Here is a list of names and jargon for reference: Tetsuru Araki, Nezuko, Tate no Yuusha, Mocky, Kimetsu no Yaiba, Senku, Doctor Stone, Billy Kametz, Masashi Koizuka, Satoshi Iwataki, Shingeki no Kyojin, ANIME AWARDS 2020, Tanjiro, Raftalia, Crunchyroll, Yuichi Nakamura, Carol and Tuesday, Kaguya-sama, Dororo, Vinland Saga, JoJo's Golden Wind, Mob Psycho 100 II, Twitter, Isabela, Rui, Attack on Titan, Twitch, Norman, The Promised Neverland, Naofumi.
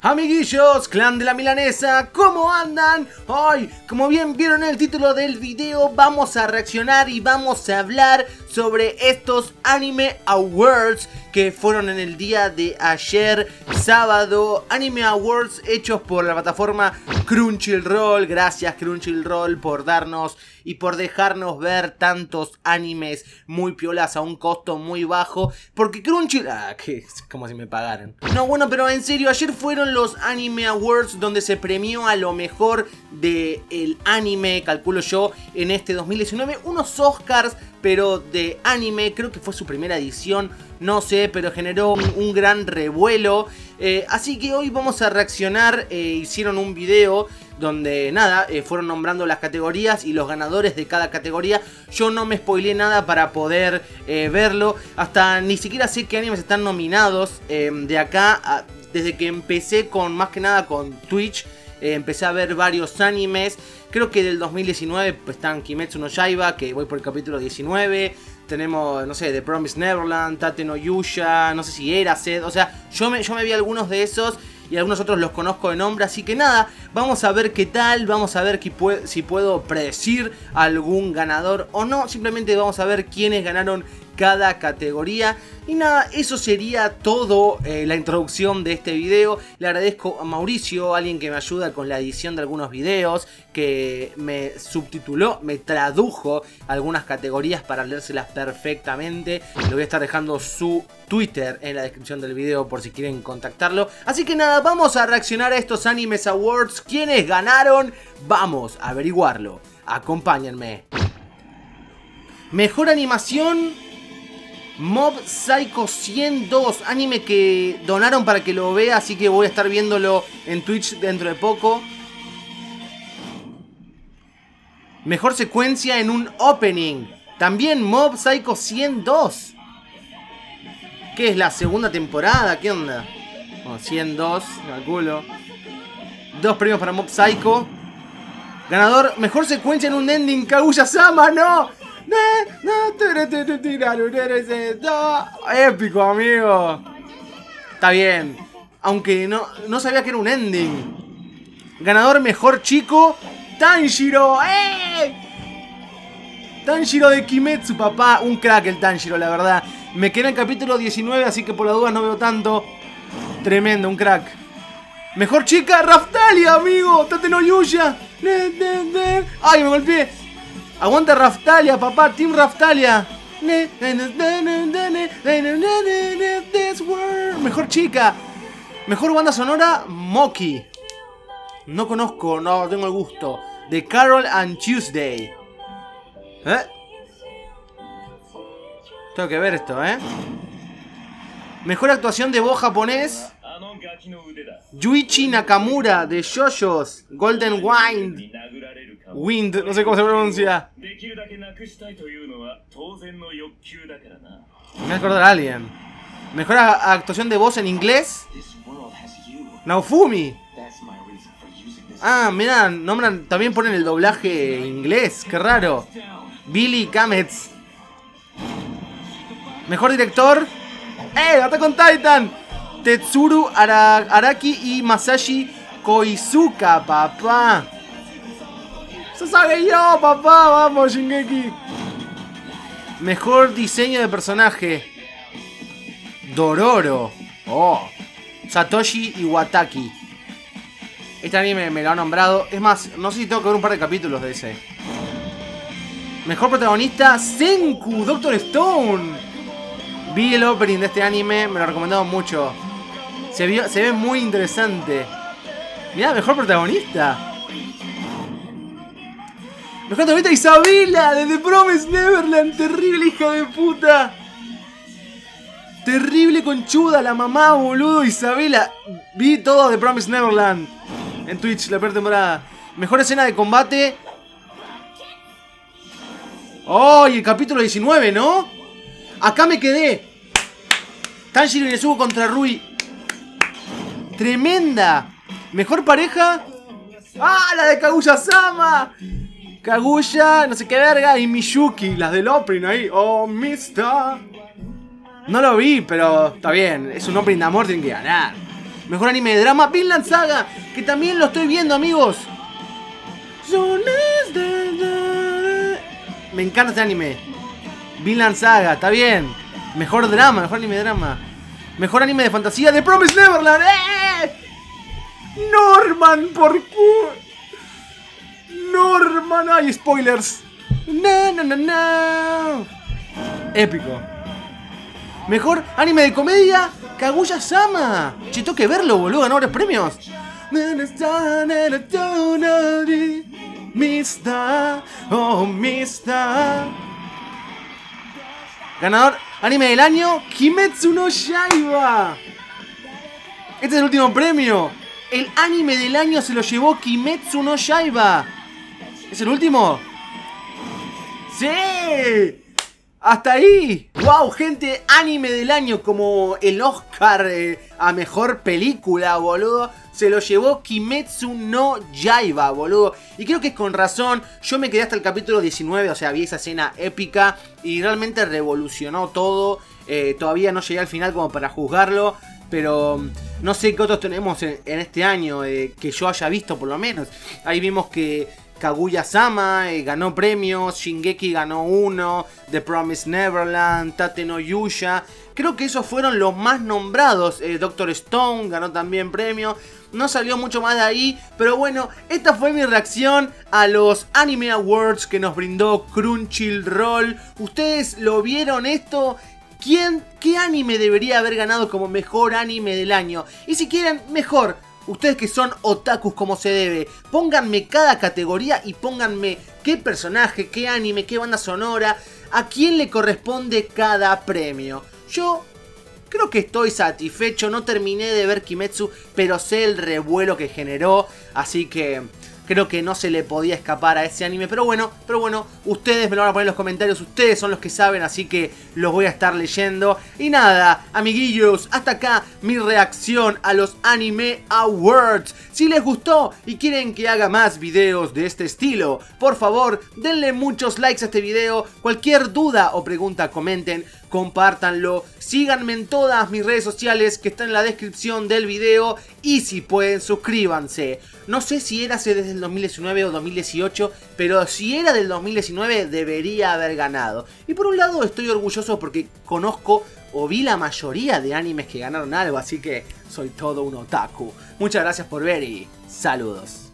Amiguillos, clan de la milanesa, ¿cómo andan? Hoy, como bien vieron en el título del video, vamos a reaccionar y vamos a hablar sobre estos Anime Awards que fueron en el día de ayer, sábado. Anime Awards hechos por la plataforma Crunchyroll. Gracias Crunchyroll por darnos y por dejarnos ver tantos animes muy piolas a un costo muy bajo. Porque Crunchyroll... Ah, que es como si me pagaran. No, bueno, pero en serio, ayer fueron los Anime Awards donde se premió a lo mejor del anime, calculo yo, en este 2019. Unos Oscars, pero de anime, creo que fue su primera edición, no sé, pero generó un gran revuelo. Así que hoy vamos a reaccionar. Hicieron un video donde nada, fueron nombrando las categorías y los ganadores de cada categoría. Yo no me spoileé nada para poder verlo. Hasta ni siquiera sé qué animes están nominados. De acá, desde que empecé con, más que nada con Twitch, empecé a ver varios animes. Creo que del 2019 están Kimetsu no Yaiba, que voy por el capítulo 19. Tenemos, no sé, The Promised Neverland, Tate no Yuusha, no sé si era Sed. O sea, yo me vi algunos de esos y algunos otros los conozco de nombre. Así que nada, vamos a ver qué tal, vamos a ver si puedo predecir algún ganador o no. Simplemente vamos a ver quiénes ganaron cada categoría. Y nada, eso sería todo, la introducción de este video. Le agradezco a Mauricio, alguien que me ayuda con la edición de algunos videos, que me subtituló, me tradujo algunas categorías para leérselas perfectamente. Le voy a estar dejando su Twitter en la descripción del video por si quieren contactarlo. Así que nada, vamos a reaccionar a estos Anime Awards. ¿Quiénes ganaron? Vamos a averiguarlo. Acompáñenme. Mejor animación... Mob Psycho 100 II, anime que donaron para que lo vea, así que voy a estar viéndolo en Twitch dentro de poco. Mejor secuencia en un opening, también Mob Psycho 100 II. ¿Qué es la segunda temporada? ¿Qué onda? Oh, 102, calculo. 2 premios para Mob Psycho. Ganador, mejor secuencia en un ending, Kaguya-sama, no. Épico, amigo. Está bien. Aunque no sabía que era un ending. Ganador mejor chico, Tanjiro. ¡Eh! Tanjiro de Kimetsu, papá. Un crack el Tanjiro, la verdad. Me queda el capítulo 19, así que por la duda no veo tanto. Tremendo, un crack. Mejor chica, Raftalia, amigo. Tate no Yuusha. Ay, me golpeé. Aguanta Raftalia, papá, Team Raftalia. Mejor chica. Mejor banda sonora, Moki. No conozco, no tengo el gusto. De Carol and Tuesday. ¿Eh? Tengo que ver esto, ¿eh? Mejor actuación de voz japonés, Yuichi Nakamura de JoJo's Golden Wind. Wind, no sé cómo se pronuncia. Me voy a acordar a alguien. Mejor actuación de voz en inglés, Naofumi. Ah, mirá, nombran, también ponen el doblaje inglés, qué raro. Billy Kametz. Mejor director, Attack on Titan, Tetsuru Araki y Masashi Koizuka, papá. ¡Se sabe yo, papá! ¡Vamos, Shingeki! Mejor diseño de personaje, Dororo. Oh, Satoshi Iwataki. Este anime me lo ha nombrado. Es más, no sé si tengo que ver un par de capítulos de ese. Mejor protagonista, Senku, Doctor Stone. Vi el opening de este anime, me lo recomendaron mucho. Se ve muy interesante. Mirá, mejor protagonista. Mejor protagonista, Isabela de The Promised Neverland. Terrible hija de puta. Terrible conchuda la mamá, boludo. Isabela. Vi todo The Promised Neverland en Twitch, la primera temporada. Mejor escena de combate. Oh, y el capítulo 19, ¿no? Acá me quedé. Tanjiro y Nezuko contra Rui. Tremenda. Mejor pareja. ¡Ah! La de Kaguya-sama. Kaguya, no sé qué verga, y Miyuki, las del opening ahí. Oh, mister. No lo vi, pero está bien. Es un opening de amor, tienen que ganar. Mejor anime de drama, Vinland Saga, que también lo estoy viendo, amigos. Me encanta este anime. Vinland Saga, está bien. Mejor drama, mejor anime de drama. Mejor anime de fantasía, The Promised Neverland. ¡Eh! Norman, por cu... Norman, hay spoilers. No, no, no, no. Épico. Mejor anime de comedia, Kaguya-sama. Che, tengo que verlo, boludo, ganó varios premios. Mista, oh mista. Ganador anime del año, Kimetsu no Yaiba. Este es el último premio. El anime del año se lo llevó Kimetsu no Yaiba. ¿Es el último? ¡Sí! ¡Hasta ahí! ¡Wow, gente! Anime del año, como el Oscar a mejor película, boludo. Se lo llevó Kimetsu no Yaiba, boludo. Y creo que con razón. Yo me quedé hasta el capítulo 19, o sea, vi esa escena épica y realmente revolucionó todo. Todavía no llegué al final como para juzgarlo, pero no sé qué otros tenemos en este año que yo haya visto, por lo menos. Ahí vimos que Kaguya-sama ganó premios, Shingeki ganó uno, The Promised Neverland, Tate no Yuusha. Creo que esos fueron los más nombrados. Doctor Stone ganó también premio. No salió mucho más de ahí, pero bueno, esta fue mi reacción a los Anime Awards que nos brindó Crunchyroll. ¿Ustedes lo vieron esto? ¿Qué anime debería haber ganado como mejor anime del año? Y si quieren, mejor, ustedes que son otakus como se debe, pónganme cada categoría y pónganme qué personaje, qué anime, qué banda sonora, a quién le corresponde cada premio. Yo creo que estoy satisfecho, no terminé de ver Kimetsu, pero sé el revuelo que generó, así que... creo que no se le podía escapar a ese anime. Pero bueno, ustedes me lo van a poner en los comentarios. Ustedes son los que saben, así que los voy a estar leyendo. Y nada, amiguillos, hasta acá mi reacción a los Anime Awards. Si les gustó y quieren que haga más videos de este estilo, por favor, denle muchos likes a este video. Cualquier duda o pregunta, comenten, compártanlo. Síganme en todas mis redes sociales que están en la descripción del video. Y si pueden, suscríbanse. No sé si era desde el 2019 o 2018, pero si era del 2019 debería haber ganado. Y por un lado estoy orgulloso porque conozco o vi la mayoría de animes que ganaron algo, así que soy todo un otaku. Muchas gracias por ver y saludos.